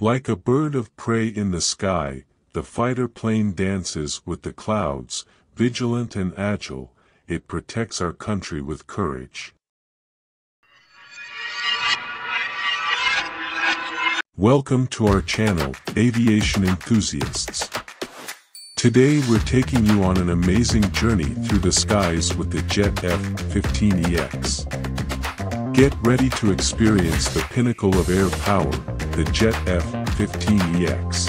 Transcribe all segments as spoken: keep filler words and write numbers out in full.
Like a bird of prey in the sky, the fighter plane dances with the clouds, vigilant and agile, it protects our country with courage. Welcome to our channel, aviation enthusiasts. Today we're taking you on an amazing journey through the skies with the jet F fifteen E X. Get ready to experience the pinnacle of air power, the jet F fifteen E X.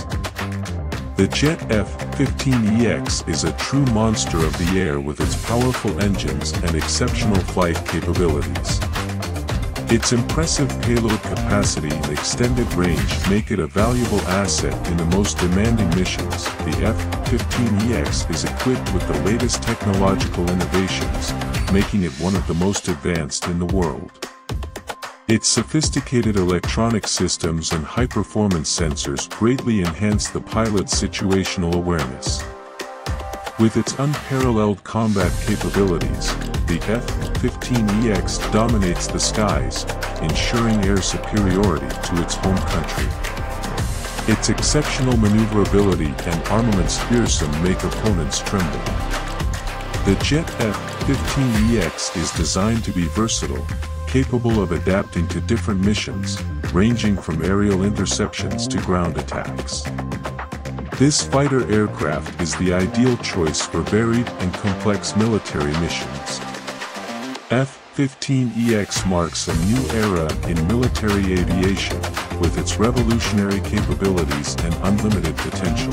The jet F fifteen E X is a true monster of the air with its powerful engines and exceptional flight capabilities. Its impressive payload capacity and extended range make it a valuable asset in the most demanding missions. The F fifteen E X is equipped with the latest technological innovations, making it one of the most advanced in the world. Its sophisticated electronic systems and high-performance sensors greatly enhance the pilot's situational awareness. With its unparalleled combat capabilities, the F fifteen E X dominates the skies, ensuring air superiority to its home country. Its exceptional maneuverability and armament's fearsome make opponents tremble. The jet F fifteen E X is designed to be versatile, capable of adapting to different missions, ranging from aerial interceptions to ground attacks. This fighter aircraft is the ideal choice for varied and complex military missions. F fifteen E X marks a new era in military aviation, with its revolutionary capabilities and unlimited potential.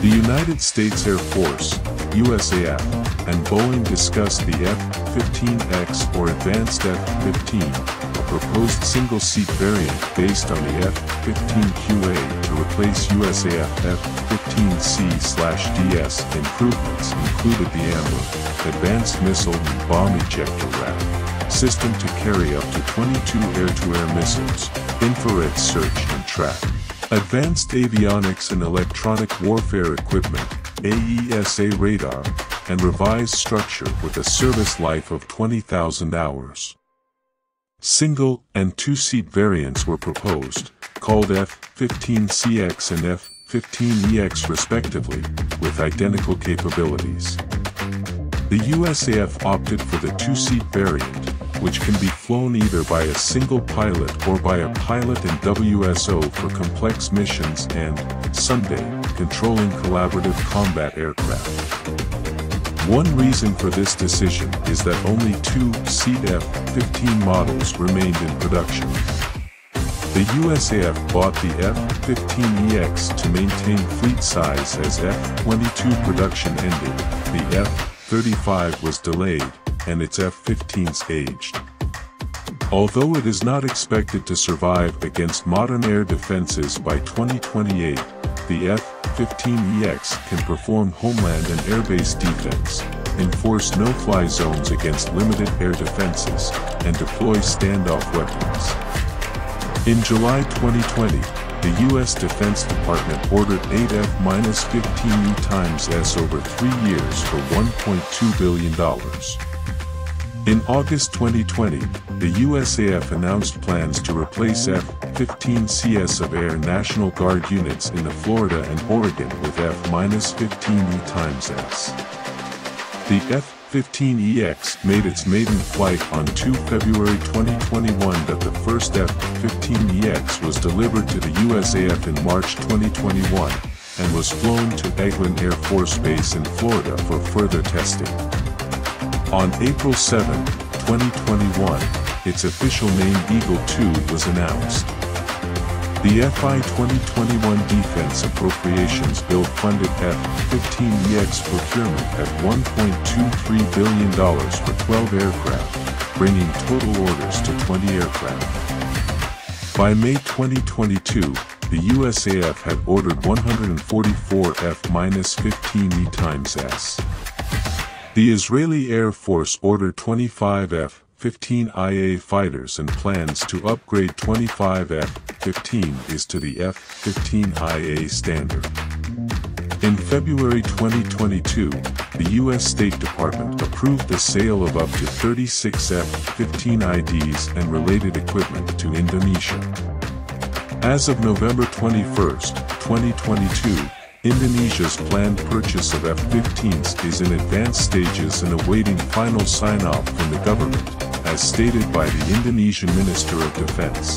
The United States Air Force, U S A F, and Boeing discussed the F fifteen X or Advanced F fifteen, proposed single-seat variant based on the F fifteen Q A to replace U S A F F fifteen C D S. Improvements included the AMRAAM, Advanced Missile and Bomb Ejector rack, system to carry up to twenty-two air-to-air missiles, infrared search and track. Advanced Avionics and Electronic Warfare Equipment, A E S A radar, and revised structure with a service life of twenty thousand hours. Single and two-seat variants were proposed, called F fifteen C X and F fifteen E X respectively, with identical capabilities. The U S A F opted for the two-seat variant, which can be flown either by a single pilot or by a pilot and W S O for complex missions and, someday, controlling collaborative combat aircraft. One reason for this decision is that only two F fifteen models remained in production. The U S A F bought the F fifteen E X to maintain fleet size as F twenty-two production ended, the F thirty-five was delayed, and its F fifteens aged. Although it is not expected to survive against modern air defenses by twenty twenty-eight, the F fifteen E X can perform homeland and airbase defense, enforce no-fly zones against limited air defenses, and deploy standoff weapons. In July twenty twenty, the U S Defense Department ordered eight F fifteen E X over three years for one point two billion dollars. In August twenty twenty, the U S A F announced plans to replace F fifteen C S of Air National Guard units in the Florida and Oregon with F fifteen E X. The F fifteen E X made its maiden flight on the second of February twenty twenty-one, but the first F fifteen E X was delivered to the U S A F in March twenty twenty-one, and was flown to Eglin Air Force Base in Florida for further testing. On April seventh twenty twenty-one, its official name Eagle two was announced. The F I twenty twenty-one Defense Appropriations Bill funded F fifteen E X procurement at one point two three billion dollars for twelve aircraft, bringing total orders to twenty aircraft. By May twenty twenty-two, the U S A F had ordered one hundred forty-four F fifteen E X. The Israeli Air Force ordered twenty-five F fifteen I A fighters and plans to upgrade twenty-five F fifteens to the F fifteen I A standard. In February twenty twenty-two, the U S State Department approved the sale of up to thirty-six F fifteen I Ds and related equipment to Indonesia. As of November twenty-first, twenty twenty-two, Indonesia's planned purchase of F fifteens is in advanced stages and awaiting final sign-off from the government, as stated by the Indonesian Minister of Defense.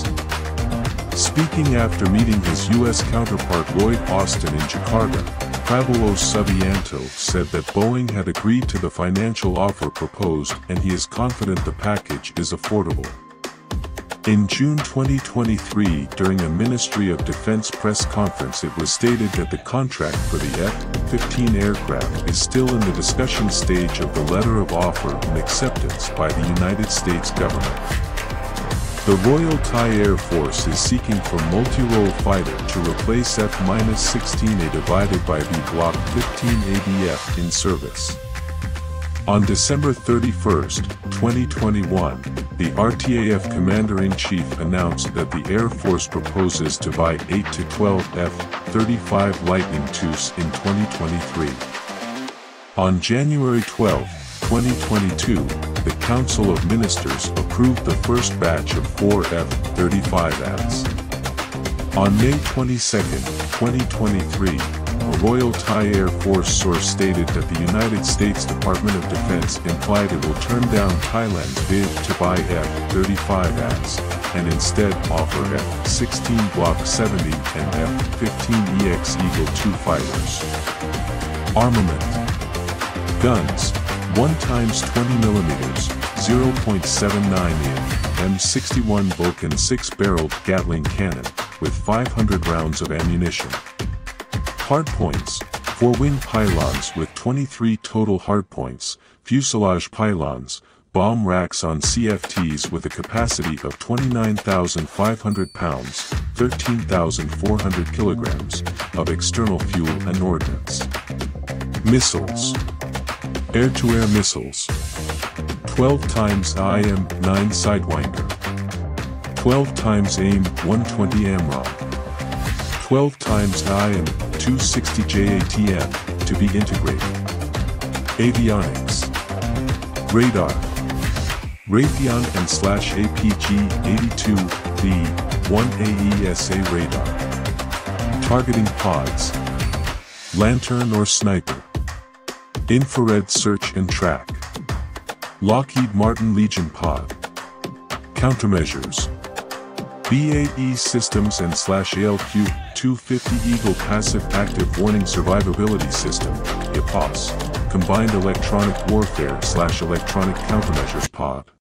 Speaking after meeting his U S counterpart Lloyd Austin in Jakarta, Prabowo Subianto said that Boeing had agreed to the financial offer proposed and he is confident the package is affordable. In June twenty twenty-three, during a Ministry of Defense press conference, it was stated that the contract for the F fifteen aircraft is still in the discussion stage of the letter of offer and acceptance by the United States government. The Royal Thai Air Force is seeking for multi-role fighter to replace F sixteen A divided by B Block fifteen A D F in service. On December thirty-first, twenty twenty-one, the R T A F Commander-in-Chief announced that the Air Force proposes to buy eight to twelve F thirty-five Lightning twos in twenty twenty-three. On January twelfth, twenty twenty-two, the Council of Ministers approved the first batch of four F thirty-five As. On May twenty-second, twenty twenty-three, a Royal Thai Air Force source stated that the United States Department of Defense implied it will turn down Thailand's bid to buy F thirty-five As, and instead offer F sixteen Block seventy and F fifteen E X Eagle two fighters. Armament. Guns, one times twenty millimeter, zero point seven nine inch, M sixty-one Vulcan six-barreled Gatling cannon, with five hundred rounds of ammunition. Hardpoints, four-wing pylons with twenty-three total hardpoints, fuselage pylons, bomb racks on C F Ts with a capacity of twenty-nine thousand five hundred pounds, thirteen thousand four hundred kilograms, of external fuel and ordnance. Missiles. Air-to-air missiles. twelve times A I M nine Sidewinder. twelve times A I M one twenty AMRAAM. twelve times A I M two sixty J A T M, to be integrated. Avionics. Radar. Raytheon and slash A P G eighty-two, B one A E S A radar. Targeting pods. Lantern or sniper. Infrared search and track. Lockheed Martin Legion pod. Countermeasures. B A E Systems and slash A L Q two fifty Eagle Passive Active Warning Survivability System, EPASS, Combined Electronic Warfare slash Electronic Countermeasures pod.